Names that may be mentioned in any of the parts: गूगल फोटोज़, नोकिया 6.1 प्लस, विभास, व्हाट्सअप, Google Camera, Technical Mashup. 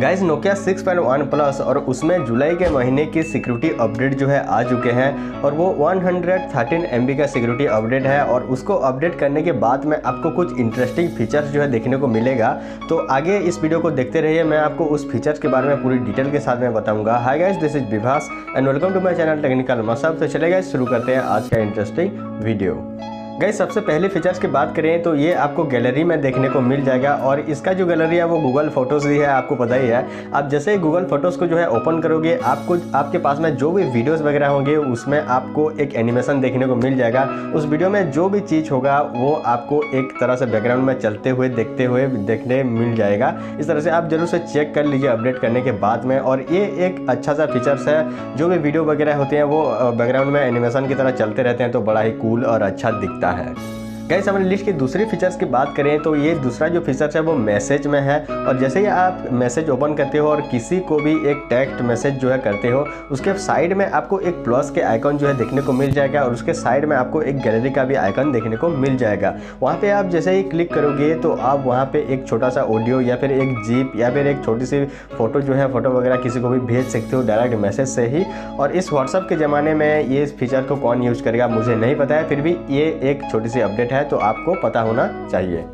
Guys नोकिया 6.1 प्लस और उसमें जुलाई के महीने की सिक्योरिटी अपडेट जो है आ चुके हैं और वो 113 MB का सिक्योरिटी अपडेट है और उसको अपडेट करने के बाद में आपको कुछ इंटरेस्टिंग फीचर्स जो है देखने को मिलेगा। तो आगे इस वीडियो को देखते रहिए, मैं आपको उस फीचर्स के बारे में पूरी डिटेल के साथ में बताऊंगा। Hi guys, this is विभास and welcome to my channel technical mashup. तो चलिए गाइज शुरू करते हैं आज का इंटरेस्टिंग वीडियो। गाइस सबसे पहले फीचर्स की बात करें तो ये आपको गैलरी में देखने को मिल जाएगा और इसका जो गैलरी है वो गूगल फोटोज़ ही है, आपको पता ही है। आप जैसे ही गूगल फोटोज़ को जो है ओपन करोगे आपको आपके पास में जो भी वीडियोस वगैरह होंगे उसमें आपको एक एनिमेशन देखने को मिल जाएगा। उस वीडियो में जो भी चीज़ होगा वो आपको एक तरह से बैकग्राउंड में चलते हुए देखते हुए देखने मिल जाएगा। इस तरह से आप जरूर से चेक कर लीजिए अपडेट करने के बाद में। और ये एक अच्छा सा फीचर्स है, जो भी वीडियो वगैरह होते हैं वो बैकग्राउंड में एनिमेशन की तरह चलते रहते हैं, तो बड़ा ही कूल और अच्छा दिखता है। गाइस अपने लिस्ट के दूसरे फीचर्स की बात करें तो ये दूसरा जो फीचर्स है वो मैसेज में है। और जैसे ही आप मैसेज ओपन करते हो और किसी को भी एक टेक्स्ट मैसेज जो है करते हो, उसके साइड में आपको एक प्लस के आइकन जो है देखने को मिल जाएगा और उसके साइड में आपको एक गैलरी का भी आइकन देखने को मिल जाएगा। वहाँ पे आप जैसे ही क्लिक करोगे तो आप वहाँ पे एक छोटा सा ऑडियो या फिर एक जीप या फिर एक छोटी सी फोटो जो है फोटो वगैरह किसी को भी भेज सकते हो डायरेक्ट मैसेज से ही। और इस व्हाट्सअप के ज़माने में ये फीचर को कौन यूज़ करेगा मुझे नहीं पता है, फिर भी ये एक छोटी सी अपडेट है तो आपको पता होना चाहिए।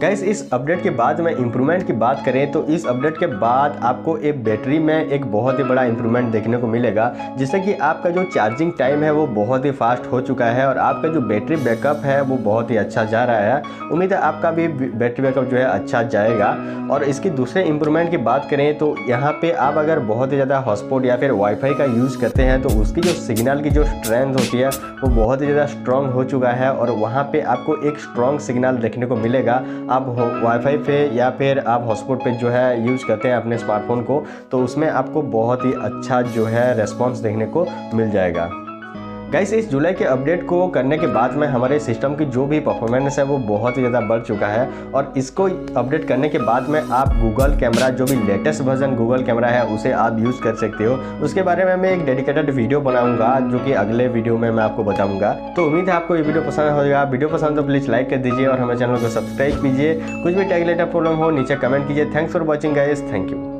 गाइस इस अपडेट के बाद में इम्प्रूवमेंट की बात करें तो इस अपडेट के बाद आपको एक बैटरी में एक बहुत ही बड़ा इम्प्रूवमेंट देखने को मिलेगा, जिससे कि आपका जो चार्जिंग टाइम है वो बहुत ही फास्ट हो चुका है और आपका जो बैटरी बैकअप है वो बहुत ही अच्छा जा रहा है। उम्मीद है आपका भी बैटरी बैकअप जो है अच्छा जाएगा। और इसकी दूसरे इम्प्रूवमेंट की बात करें तो यहाँ पर आप अगर बहुत ही ज़्यादा हॉटस्पॉट या फिर वाईफाई का यूज़ करते हैं तो उसकी जो सिग्नल की जो स्ट्रेंथ होती है वो बहुत ही ज़्यादा स्ट्रॉन्ग हो चुका है और वहाँ पर आपको एक स्ट्रॉन्ग सिग्नल देखने को मिलेगा। आप वाईफाई पे या फिर आप हॉटस्पॉट पे जो है यूज़ करते हैं अपने स्मार्टफोन को तो उसमें आपको बहुत ही अच्छा जो है रेस्पॉन्स देखने को मिल जाएगा। गाइस इस जुलाई के अपडेट को करने के बाद में हमारे सिस्टम की जो भी परफॉर्मेंस है वो बहुत ही ज़्यादा बढ़ चुका है और इसको अपडेट करने के बाद में आप गूगल कैमरा जो भी लेटेस्ट वर्जन गूगल कैमरा है उसे आप यूज़ कर सकते हो। उसके बारे में मैं एक डेडिकेटेड वीडियो बनाऊंगा जो कि अगले वीडियो में मैं आपको बताऊंगा। तो उम्मीद है आपको ये वीडियो पसंद होगा। वीडियो पसंद तो प्लीज़ लाइक कर दीजिए और हमारे चैनल को सब्सक्राइब कीजिए। कुछ भी टेक रिलेटेड प्रॉब्लम हो नीचे कमेंट कीजिए। Thanks for watching guys, thank you.